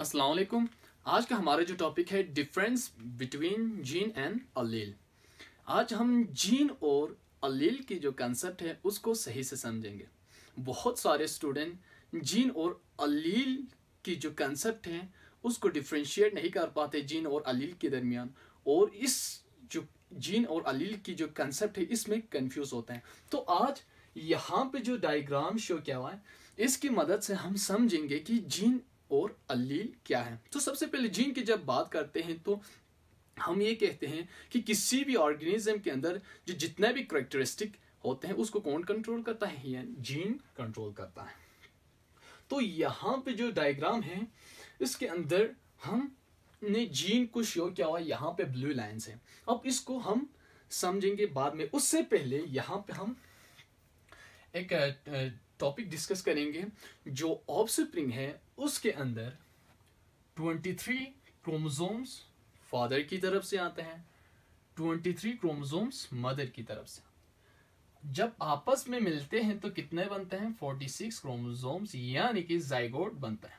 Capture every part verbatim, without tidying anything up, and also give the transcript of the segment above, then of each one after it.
अस्सलाम वालेकुम। आज का हमारा जो टॉपिक है difference between gene and allele. आज हम जीन और अलील की जो कंसेप्ट है उसको सही से समझेंगे। बहुत सारे स्टूडेंट जीन और अलील की जो कंसेप्ट है उसको डिफ्रेंशिएट नहीं कर पाते जीन और अलील के दरमियान, और इस जो जीन और अलील की जो कंसेप्ट है इसमें कंफ्यूज होते हैं। तो आज यहाँ पे जो डायग्राम शो किया हुआ है इसकी मदद से हम समझेंगे कि जीन और अलील क्या है। तो सबसे पहले जीन की जब बात करते हैं तो हम ये कहते हैं कि किसी भी ऑर्गेनिज्म के अंदर जो जितने भी करेक्टरिस्टिक होते हैं उसको कौन कंट्रोल करता है, यानी जीन कंट्रोल करता है। तो यहाँ पे जो डायग्राम है इसके अंदर हमने जीन को शो किया हुआ, यहाँ पे ब्लू लाइन है। अब इसको हम समझेंगे बाद में, उससे पहले यहाँ पे हम एक टॉपिक डिस्कस करेंगे जो ऑफस्प्रिंग है। उसके अंदर तेईस क्रोमोसोम्स फादर की तरफ से आते हैं, तेईस क्रोमोसोम्स मदर की तरफ से। जब आपस में मिलते हैं तो कितने बनते हैं, छियालीस क्रोमोसोम्स, यानी कि जाइगोट बनता है।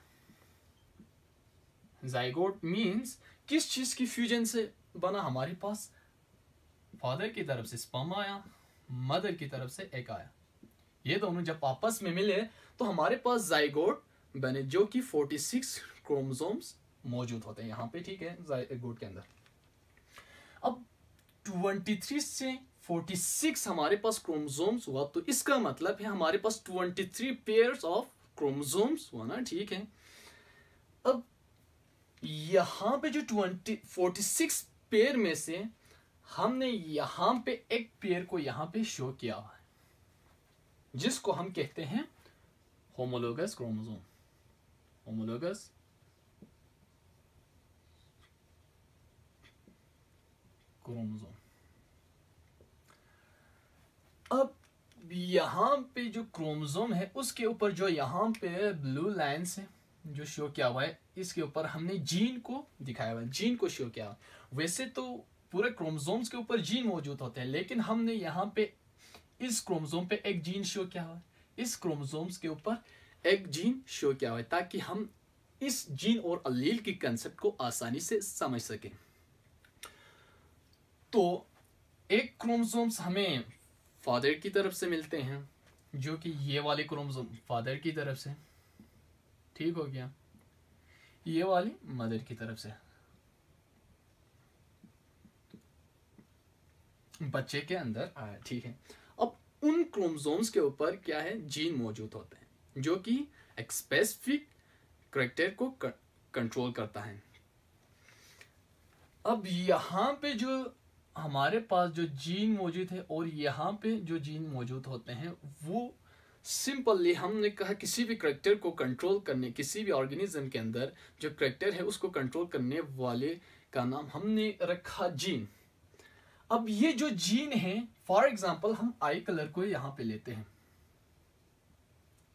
जाइगोट मींस किस चीज की फ्यूजन से बना, हमारे पास फादर की तरफ से स्पर्म आया, मदर की तरफ से एग आया, ये दोनों जब आपस में मिले तो हमारे पास जाइगोट बने जो कि छियालीस क्रोमोसोम्स मौजूद होते हैं यहाँ पे, ठीक है, जाइगोट के अंदर। अब तेईस से छियालीस हमारे पास क्रोमोसोम्स हुआ, तो इसका मतलब है हमारे पास तेईस पेयर्स ऑफ क्रोमोसोम्स हुआ ना, ठीक है। अब यहाँ पे जो छियालीस पेयर में से हमने यहाँ पे एक पेयर को यहाँ पे शो किया हुआ है जिसको हम कहते हैं होमोलोगस क्रोमोसोम। Homologous chromosome. अब यहाँ पे जो क्रोमोसोम है उसके ऊपर जो यहाँ पे ब्लू लाइन्स है जो शो किया हुआ है इसके ऊपर हमने जीन को दिखाया हुआ है, जीन को शो किया हुआ। वैसे तो पूरे क्रोमोसोम्स के ऊपर जीन मौजूद होते हैं, लेकिन हमने यहाँ पे इस क्रोमोसोम पे एक जीन शो किया हुआ है, इस क्रोमोसोम्स के ऊपर एक जीन शो किया हुआ है, ताकि हम इस जीन और अलील की कंसेप्ट को आसानी से समझ सकें। तो एक क्रोमोसोम्स हमें फादर की तरफ से मिलते हैं जो कि ये वाले क्रोमोसोम फादर की तरफ से, ठीक हो गया, ये वाले मदर की तरफ से, बच्चे के अंदर आया, ठीक है। उन क्रोमोसोम्स के ऊपर क्या है, जीन मौजूद होते हैं जो कि एक स्पेसिफिक करैक्टर को कंट्रोल करता है। अब यहाँ पे जो हमारे पास जो जीन मौजूद है और यहाँ पे जो जीन मौजूद होते हैं वो सिंपली हमने कहा किसी भी करैक्टर को कंट्रोल करने, किसी भी ऑर्गेनिज्म के अंदर जो करैक्टर है उसको कंट्रोल करने वाले का नाम हमने रखा जीन। अब ये जो जीन है, फॉर एग्जाम्पल हम आई कलर को यहाँ पे लेते हैं,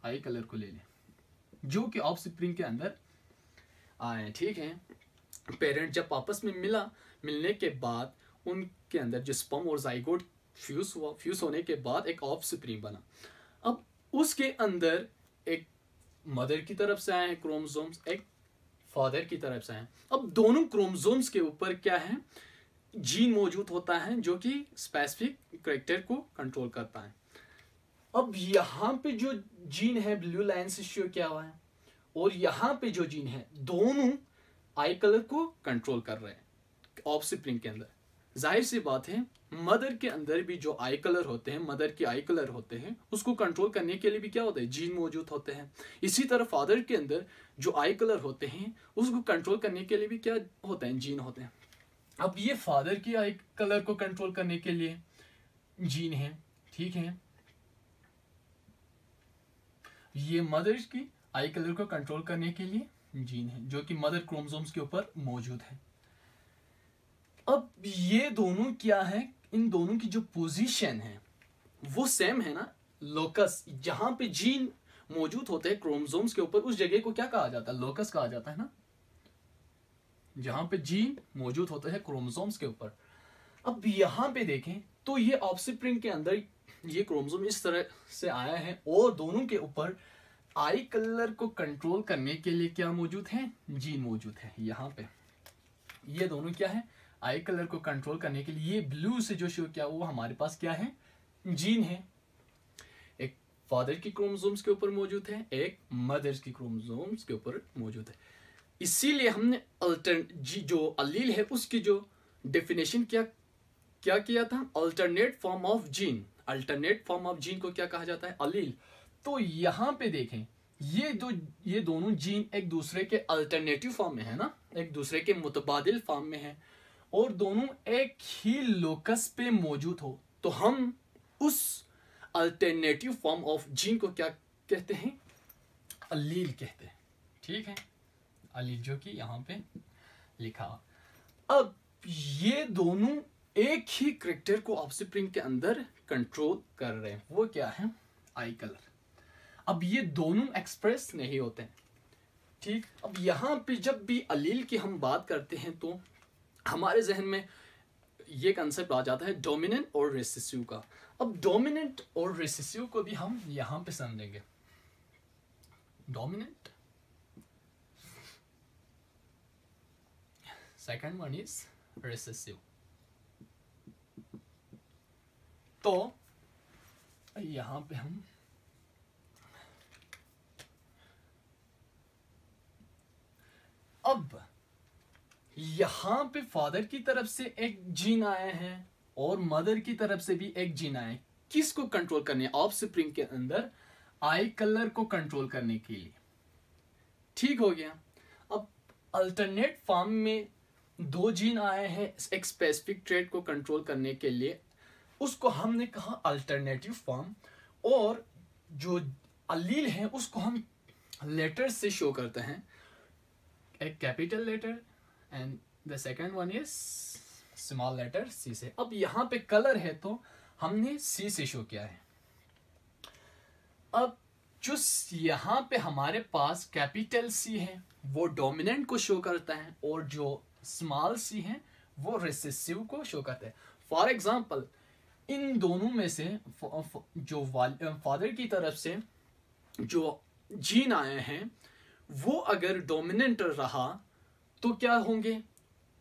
आई कलर को ले लें जो कि ऑफस्प्रिंग के अंदर आए, ठीक है। पेरेंट जब आपस में मिला, मिलने के बाद उनके अंदर जो स्पर्म और जाइगोट फ्यूज हुआ, फ्यूज होने के बाद एक ऑफस्प्रिंग बना। अब उसके अंदर एक मदर की तरफ से आए हैं क्रोमोसोम्स, एक फादर की तरफ से आए। अब दोनों क्रोमोसोम्स के ऊपर क्या है, जीन मौजूद होता है जो कि स्पेसिफिक करैक्टर को कंट्रोल करता है। अब यहाँ पे जो जीन है ब्लू लाइन से शो किया हुआ है और यहाँ पे जो जीन है, दोनों आई कलर को कंट्रोल कर रहे हैं ऑफस्प्रिंग के अंदर। जाहिर सी बात है मदर के अंदर भी जो आई कलर होते हैं, मदर के आई कलर होते हैं, उसको कंट्रोल करने के लिए भी क्या होता है, जीन मौजूद होते हैं। इसी तरह फादर के अंदर जो आई कलर होते हैं उसको कंट्रोल करने के लिए भी क्या होते हैं, जीन होते हैं। अब ये फादर की आई कलर को कंट्रोल करने के लिए जीन है, ठीक है, ये मदर की आई कलर को कंट्रोल करने के लिए जीन है जो कि मदर क्रोमोसोम्स के ऊपर मौजूद है। अब ये दोनों क्या है, इन दोनों की जो पोजीशन है वो सेम है ना, लोकस जहाँ पे जीन मौजूद होते हैं क्रोमोसोम्स के ऊपर उस जगह को क्या कहा जाता है, लोकस कहा जाता है ना, जहां पे जीन मौजूद होते हैं क्रोमोसोम्स के ऊपर। अब यहाँ पे देखें तो ये ऑफस्प्रिंग के अंदर ये क्रोमोसोम इस तरह से आया है और दोनों के ऊपर आई कलर को कंट्रोल करने के लिए क्या मौजूद है, जीन मौजूद है। यहाँ पे ये दोनों क्या है, आई कलर को कंट्रोल करने के लिए ये ब्लू से जो शो किया वो हमारे पास क्या है, जीन है। एक फादर की क्रोमोसोम्स के ऊपर मौजूद है, एक मदर्स की क्रोमोसोम्स के ऊपर मौजूद है। इसीलिए हमने अल्टरनेट जी जो अलील है उसकी जो डेफिनेशन क्या क्या किया था, alternate form of gene. Alternate form of gene को क्या कहा जाता है, अलील। तो यहाँ पे देखें ये दो ये दोनों जीन एक दूसरे के अल्टरनेटिव फॉर्म में है ना, एक दूसरे के मुतबादिल फॉर्म में है, और दोनों एक ही लोकस पे मौजूद हो तो हम उस अल्टरनेटिव फॉर्म ऑफ जीन को क्या कहते हैं, अलील कहते हैं। ठीक है, अलील जो कि यहाँ पे लिखा। अब ये दोनों एक ही करेक्टर को ऑफस्प्रिंग के अंदर कंट्रोल कर रहे हैं, वो क्या है, आई कलर। अब ये दोनों एक्सप्रेस नहीं होते हैं। ठीक, अब यहाँ पे जब भी अलील की हम बात करते हैं तो हमारे जहन में ये कंसेप्ट आ जाता है डोमिनेंट और रिसेसिव का। अब डोमिनेंट और रिसेसिव को भी हम यहाँ पे समझेंगे। Dominant, second one is recessive. तो यहाँ पे हम अब यहाँ पे फादर की तरफ से एक जीन आया है और मदर की तरफ से भी एक जीन आया है, किसको कंट्रोल करने, ऑफस्प्रिंग के अंदर आई कलर को कंट्रोल करने के लिए। ठीक हो गया। अब अल्टरनेट फॉर्म में दो जीन आए हैं एक स्पेसिफिक ट्रेट को कंट्रोल करने के लिए, उसको हमने कहा अल्टरनेटिव फॉर्म, और जो अलील है उसको हम लेटर से शो करते हैं, एक capital letter and the second one is small letter सी से। अब यहाँ पे कलर है तो हमने सी से शो किया है। अब जो यहाँ पे हमारे पास कैपिटल सी है वो डोमिनेंट को शो करता है और जो स्मॉल सी है वो रिसेसिव को शो करता है। फॉर एग्जाम्पल इन दोनों में से जो फादर की तरफ से जो जीन आए हैं वो अगर डोमिनेंट रहा तो क्या होंगे,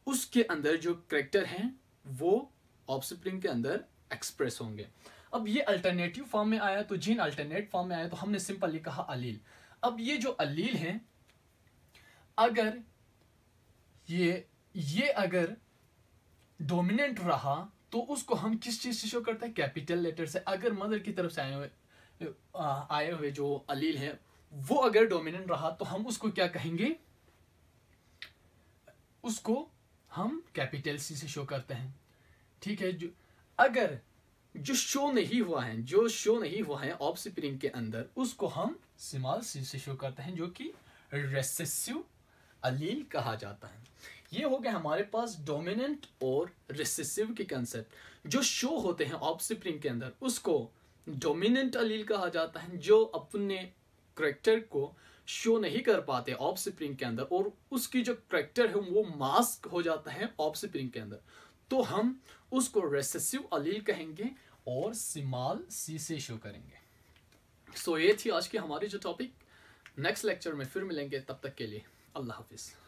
उसके अंदर जो करेक्टर हैं वो ऑफस्प्रिंग के अंदर एक्सप्रेस होंगे। अब ये अल्टरनेटिव फॉर्म में आया तो जीन अल्टरनेट फॉर्म में आया तो हमने सिंपली कहा अलील। अब ये जो अलील है अगर ये ये अगर डोमिनेंट रहा तो उसको हम किस चीज़ से शो करते हैं, कैपिटल लेटर से। अगर मदर की तरफ से आए हुए आए हुए जो अलील है वो अगर डोमिनेंट रहा तो हम उसको क्या कहेंगे, उसको हम कैपिटल सी से शो करते हैं। ठीक है, जो अगर जो शो नहीं हुआ है जो शो नहीं हुआ है ऑफस्प्रिंग के अंदर उसको हम स्मॉल सी से शो करते हैं, जो कि रिसेसिव अलील कहा जाता है। ये हो गया हमारे पास डोमिनेंट और रिसेसिव के कंसेप्ट। जो शो होते हैं ऑफस्प्रिंग के अंदर उसको डोमिनेंट अलील कहा जाता है, जो अपने करेक्टर को शो नहीं कर पाते ऑफस्प्रिंग के अंदर और उसकी जो करेक्टर है वो मास्क हो जाता है ऑफस्प्रिंग के अंदर, तो हम उसको रिसेसिव अलील कहेंगे और स्मॉल सी से शो करेंगे। सो so, ये थी आज की हमारी जो टॉपिक। नेक्स्ट लेक्चर में फिर मिलेंगे, तब तक के लिए अल्लाह हाफिज़।